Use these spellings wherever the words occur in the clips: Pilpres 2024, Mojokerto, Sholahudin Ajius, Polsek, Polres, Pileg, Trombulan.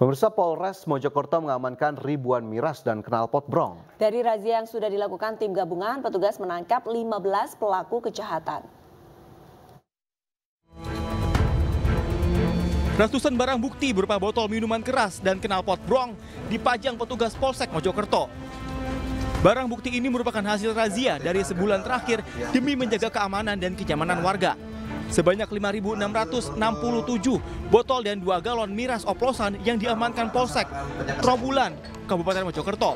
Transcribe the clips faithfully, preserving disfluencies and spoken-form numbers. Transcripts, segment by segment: Pemirsa, Polres Mojokerto mengamankan ribuan miras dan knalpot brong. Dari razia yang sudah dilakukan tim gabungan, petugas menangkap lima belas pelaku kejahatan. Ratusan barang bukti berupa botol minuman keras dan knalpot brong dipajang petugas Polsek Mojokerto. Barang bukti ini merupakan hasil razia dari sebulan terakhir demi menjaga keamanan dan kenyamanan warga. Sebanyak lima ribu enam ratus enam puluh tujuh botol dan dua galon miras oplosan yang diamankan Polsek Trombulan, Kabupaten Mojokerto.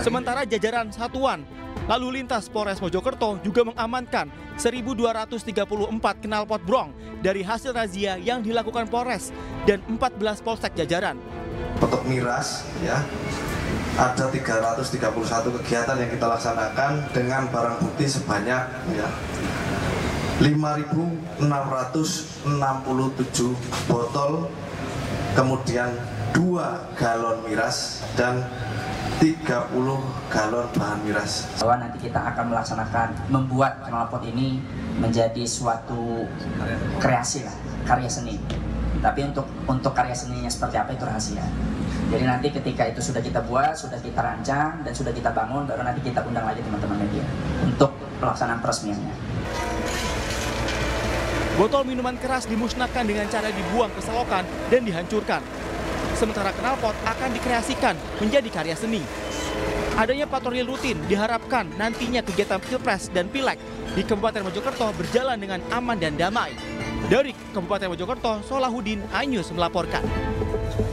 Sementara jajaran satuan lalu lintas Polres Mojokerto juga mengamankan seribu dua ratus tiga puluh empat knalpot brong dari hasil razia yang dilakukan Polres dan empat belas polsek jajaran. Untuk miras, ya, ada tiga ratus tiga puluh satu kegiatan yang kita laksanakan dengan barang bukti sebanyak, ya, lima ribu enam ratus enam puluh tujuh botol, kemudian dua galon miras dan tiga puluh galon bahan miras. Bahwa nanti kita akan melaksanakan membuat knalpot ini menjadi suatu kreasi lah, karya seni. Tapi untuk untuk karya seninya seperti apa itu rahasia. Jadi nanti ketika itu sudah kita buat, sudah kita rancang dan sudah kita bangun, baru nanti kita undang lagi teman-teman media untuk pelaksanaan peresmiannya. Botol minuman keras dimusnahkan dengan cara dibuang ke selokan dan dihancurkan. Sementara knalpot akan dikreasikan menjadi karya seni. Adanya patroli rutin diharapkan nantinya kegiatan Pilpres dan Pileg di Kabupaten Mojokerto berjalan dengan aman dan damai. Dari Kabupaten Mojokerto, Sholahudin Ajius melaporkan.